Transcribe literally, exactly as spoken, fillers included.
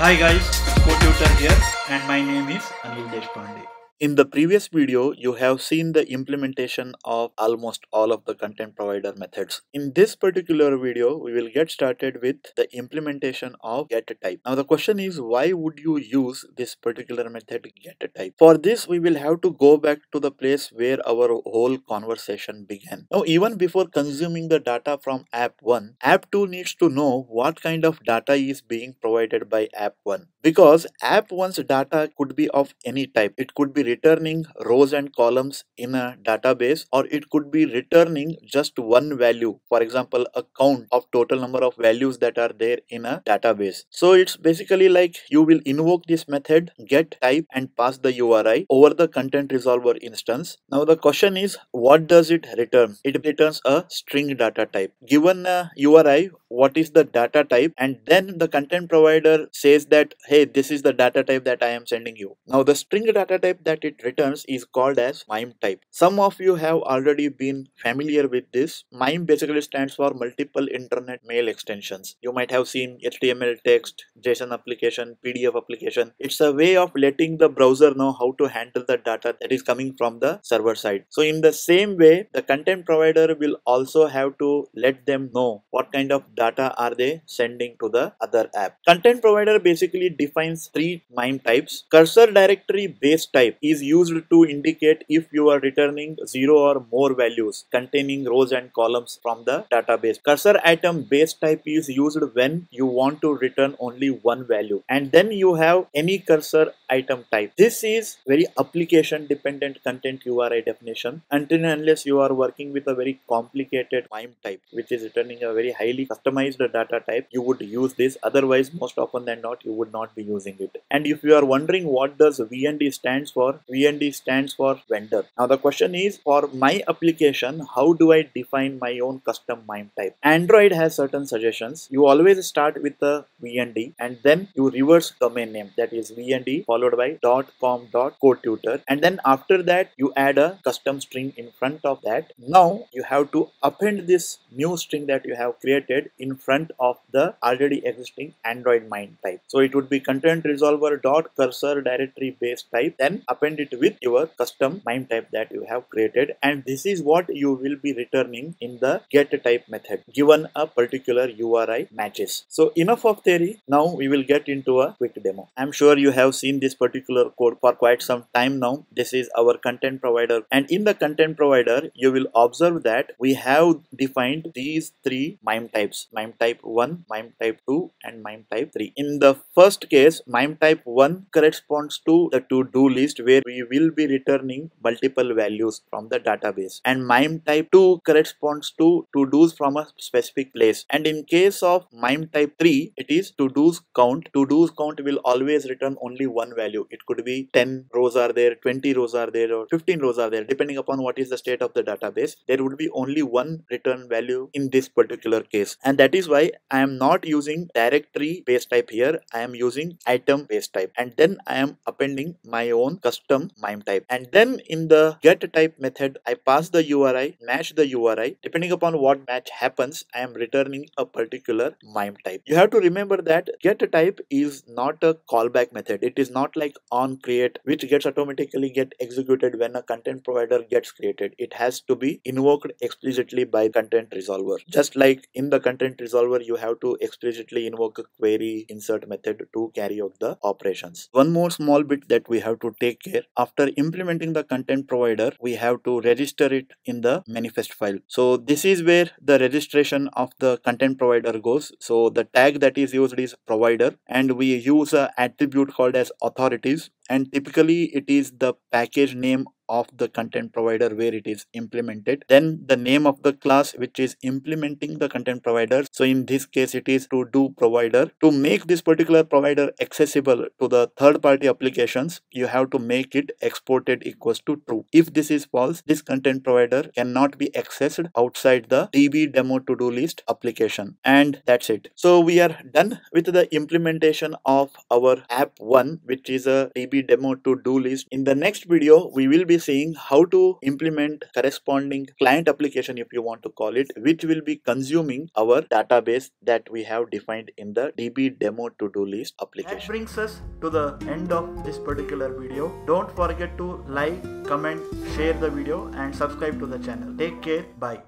Hi guys, CoTutor here and my name is Anil Deshpande. In the previous video, you have seen the implementation of almost all of the content provider methods. In this particular video, we will get started with the implementation of getType. Now the question is, why would you use this particular method getType? For this, we will have to go back to the place where our whole conversation began. Now even before consuming the data from app one, app two needs to know what kind of data is being provided by app one. Because app one's data could be of any type. It could be returning rows and columns in a database, or it could be returning just one value, for example a count of total number of values that are there in a database. So it's basically like you will invoke this method getType and pass the U R I over the content resolver instance. Now the question is, what does it return? It returns a string data type. Given a U R I, what is the data type? And then the content provider says that, hey, this is the data type that I am sending you. Now the string data type that it returns is called as MIME type. Some of you have already been familiar with this. MIME basically stands for multiple internet mail extensions. You might have seen H T M L text, JSON application, P D F application. It's a way of letting the browser know how to handle the data that is coming from the server side. So in the same way, the content provider will also have to let them know what kind of data are they sending to the other app. Content provider basically defines three MIME types. Cursor directory base type is used to indicate if you are returning zero or more values containing rows and columns from the database. Cursor item base type is used when you want to return only one value. And then you have any cursor item type. This is very application dependent content U R I definition, until and unless you are working with a very complicated MIME type which is returning a very highly customized the data type, you would use this. Otherwise, most often than not, you would not be using it. And if you are wondering what does V N D stands for, V N D stands for vendor. Now the question is, for my application, how do I define my own custom MIME type? Android has certain suggestions. You always start with the V N D and then you reverse domain name, that is V N D followed by .com.cotutor, and then after that you add a custom string in front of that. Now you have to append this new string that you have created in front of the already existing Android MIME type. So it would be content resolver dot cursor directory base type, then append it with your custom MIME type that you have created, and this is what you will be returning in the getType method given a particular U R I matches. So enough of theory, now we will get into a quick demo. I'm sure you have seen this particular code for quite some time now. This is our content provider, and in the content provider you will observe that we have defined these three MIME types. MIME type one, MIME type two and MIME type three. In the first case, MIME type one corresponds to the to-do list where we will be returning multiple values from the database, and MIME type two corresponds to to-dos from a specific place. And in case of MIME type three, it is to-dos count. To-dos count will always return only one value. It could be ten rows are there, twenty rows are there, or fifteen rows are there, depending upon what is the state of the database. There would be only one return value in this particular case. And that is why I am not using directory base type here. I am using item base type, and then I am appending my own custom MIME type. And then in the getType method, I pass the U R I, match the U R I. Depending upon what match happens, I am returning a particular MIME type. You have to remember that getType is not a callback method. It is not like onCreate, which gets automatically get executed when a content provider gets created. It has to be invoked explicitly by content resolver. Just like in the content resolver, you have to explicitly invoke a query insert method to carry out the operations. One more small bit that we have to take care: after implementing the content provider, we have to register it in the manifest file. So this is where the registration of the content provider goes. So the tag that is used is provider, and we use an attribute called as authorities, and typically it is the package name of the content provider where it is implemented, then the name of the class which is implementing the content provider. So in this case it is to do provider. To make this particular provider accessible to the third party applications, you have to make it exported equals to true. If this is false, this content provider cannot be accessed outside the D B Demo To Do List application. And that's it. So we are done with the implementation of our app one, which is a D B D B Demo To Do List. In the next video, we will be seeing how to implement corresponding client application, if you want to call it, which will be consuming our database that we have defined in the D B Demo To Do List application. That brings us to the end of this particular video. Don't forget to like, comment, share the video and subscribe to the channel. Take care. Bye.